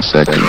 10 seconds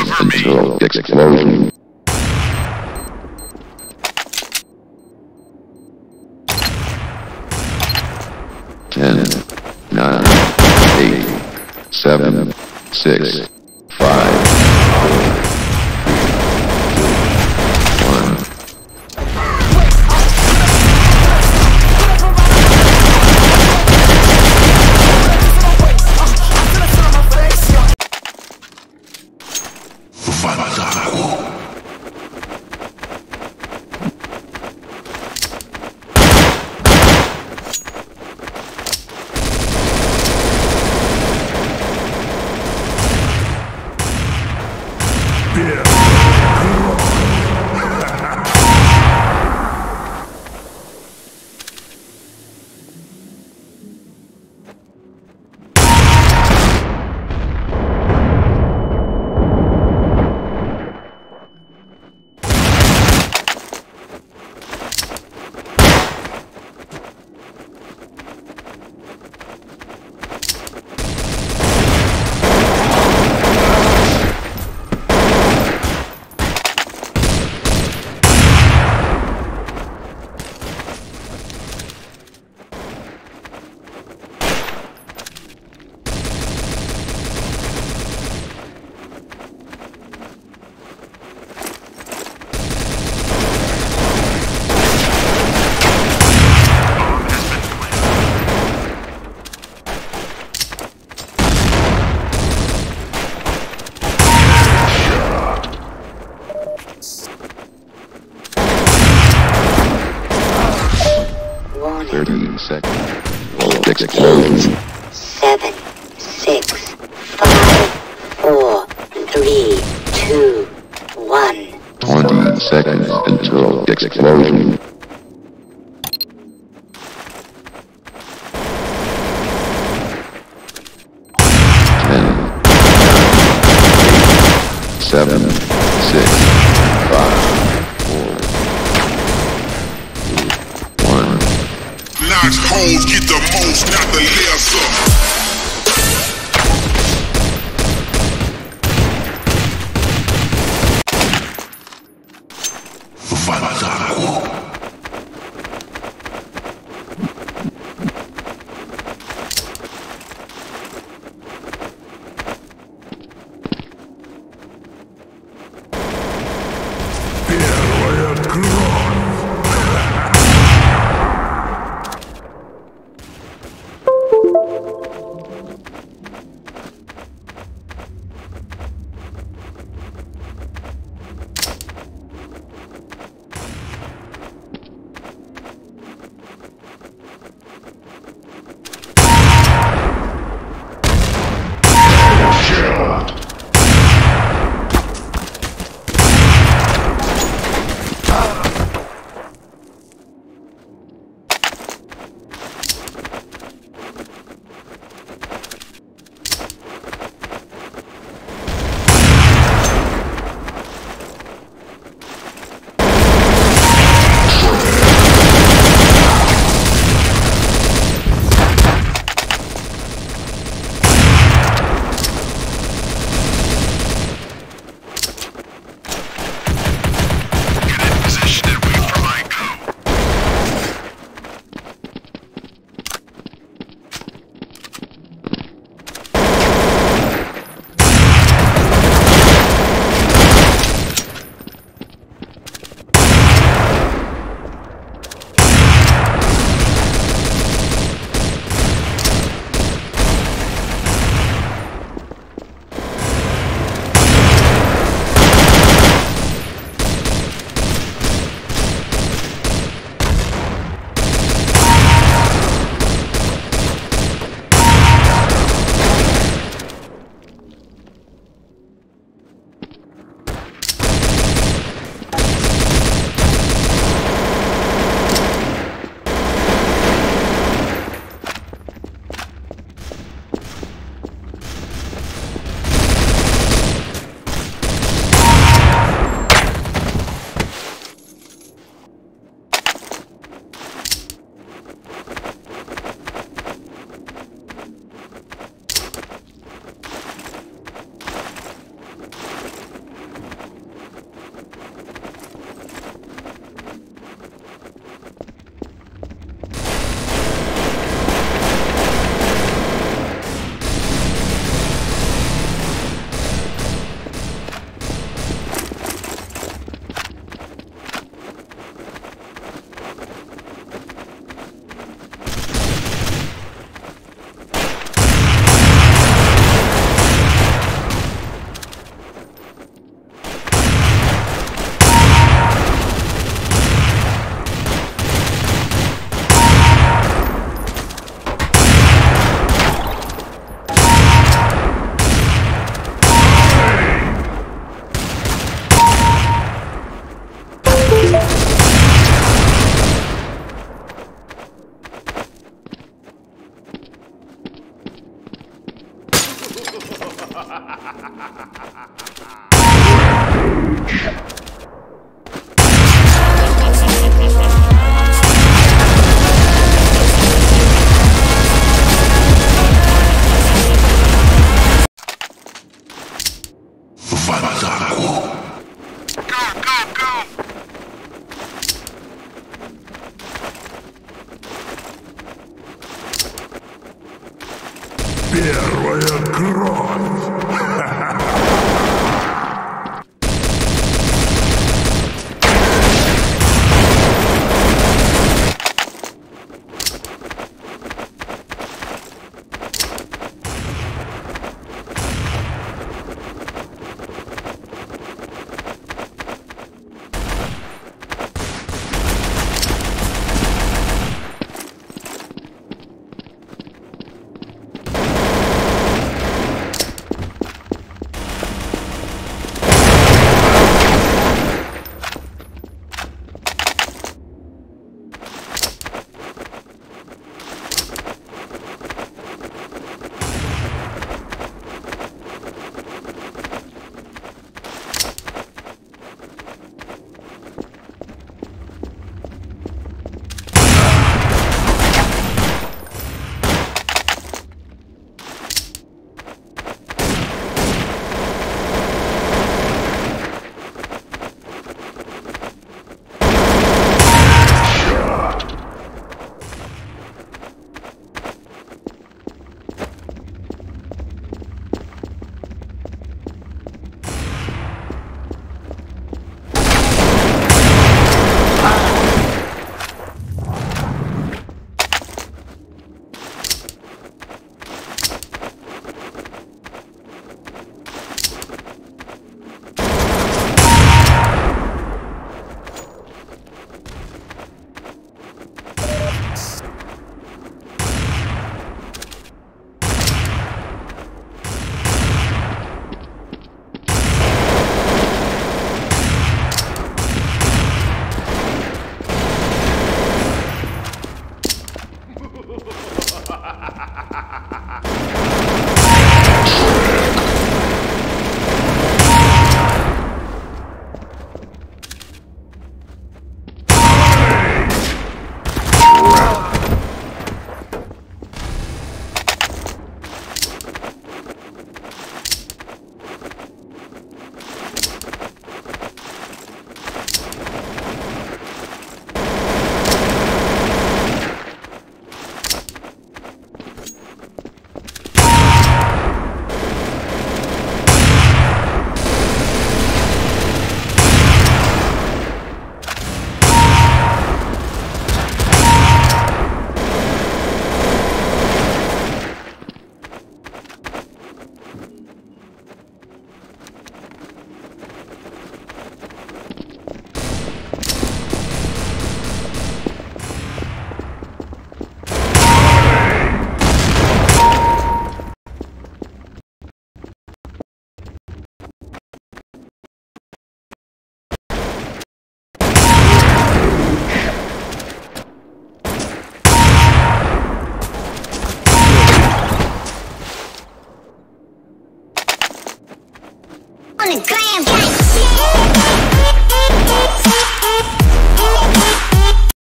until explosion.